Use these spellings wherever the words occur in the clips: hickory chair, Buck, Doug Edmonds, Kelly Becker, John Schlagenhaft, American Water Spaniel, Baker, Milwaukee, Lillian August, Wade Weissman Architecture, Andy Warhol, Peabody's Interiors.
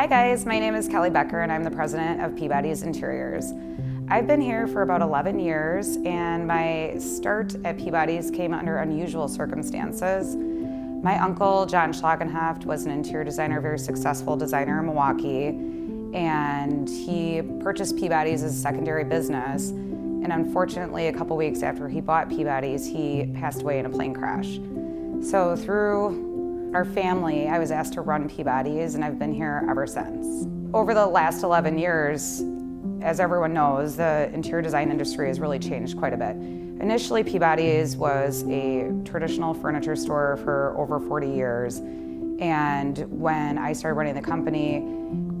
Hi guys, my name is Kelly Becker and I'm the president of Peabody's Interiors. I've been here for about 11 years and my start at Peabody's came under unusual circumstances. My uncle, John Schlagenhaft, was an interior designer, very successful designer in Milwaukee, and he purchased Peabody's as a secondary business. And unfortunately, a couple weeks after he bought Peabody's, he passed away in a plane crash. So through our family, I was asked to run Peabody's, and I've been here ever since. Over the last 11 years, as everyone knows, the interior design industry has really changed quite a bit. Initially, Peabody's was a traditional furniture store for over 40 years, and when I started running the company,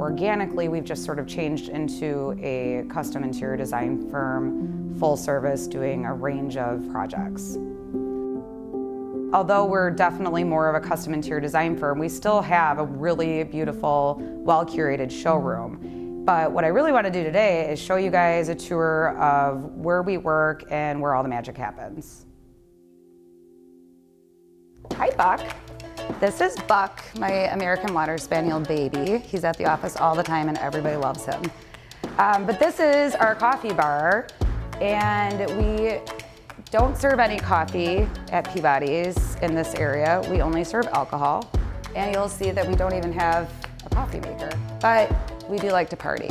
organically, we've just sort of changed into a custom interior design firm, full service, doing a range of projects. Although we're definitely more of a custom interior design firm, we still have a really beautiful, well-curated showroom. But what I really want to do today is show you guys a tour of where we work and where all the magic happens. Hi, Buck. This is Buck, my American Water Spaniel baby. He's at the office all the time and everybody loves him. But this is our coffee bar, and we don't serve any coffee at Peabody's in this area. We only serve alcohol. And you'll see that we don't even have a coffee maker, but we do like to party.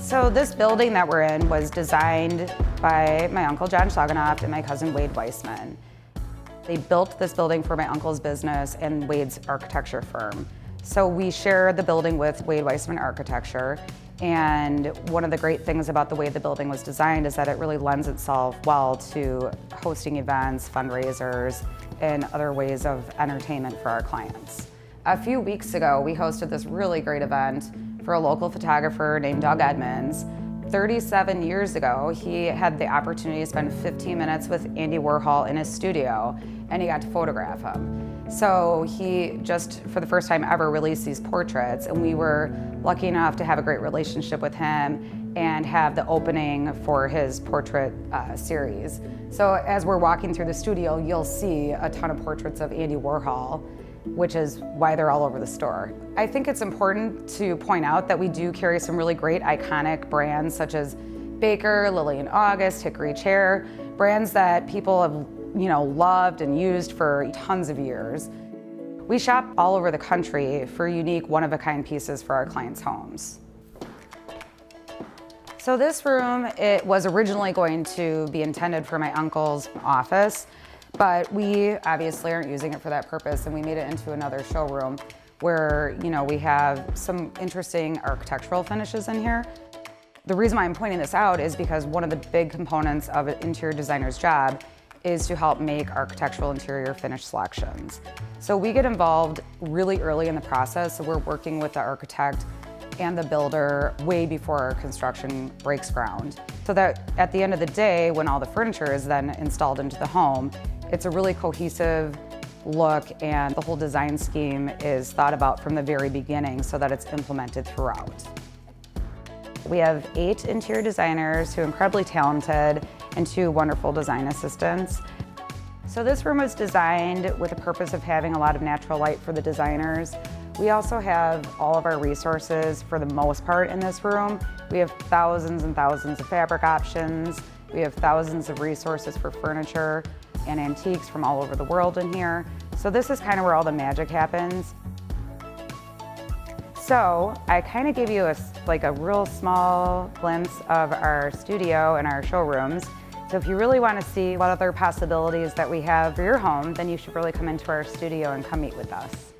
So this building that we're in was designed by my uncle John Schlagenhaft and my cousin Wade Weissman. They built this building for my uncle's business and Wade's architecture firm. So we share the building with Wade Weissman Architecture. And one of the great things about the way the building was designed is that it really lends itself well to hosting events, fundraisers, and other ways of entertainment for our clients. A few weeks ago, we hosted this really great event for a local photographer named Doug Edmonds. 37 years ago, he had the opportunity to spend 15 minutes with Andy Warhol in his studio, and he got to photograph him. So he just, for the first time ever, released these portraits, and we were lucky enough to have a great relationship with him and have the opening for his portrait series. So as we're walking through the studio, you'll see a ton of portraits of Andy Warhol, which is why they're all over the store. I think it's important to point out that we do carry some really great iconic brands such as Baker, Lillian August, Hickory Chair, brands that people have, you know, loved and used for tons of years. We shop all over the country for unique, one-of-a-kind pieces for our clients' homes. So this room, it was originally going to be intended for my uncle's office, but we obviously aren't using it for that purpose, and we made it into another showroom where, you know, we have some interesting architectural finishes in here. The reason why I'm pointing this out is because one of the big components of an interior designer's job is to help make architectural interior finish selections. So we get involved really early in the process, so we're working with the architect and the builder way before our construction breaks ground. So that at the end of the day, when all the furniture is then installed into the home, it's a really cohesive look, and the whole design scheme is thought about from the very beginning so that it's implemented throughout. We have 8 interior designers who are incredibly talented and 2 wonderful design assistants. So this room was designed with the purpose of having a lot of natural light for the designers. We also have all of our resources for the most part in this room. We have thousands and thousands of fabric options. We have thousands of resources for furniture and antiques from all over the world in here. So this is kind of where all the magic happens. So I kind of gave you like a real small glimpse of our studio and our showrooms. So if you really want to see what other possibilities that we have for your home, then you should really come into our studio and come meet with us.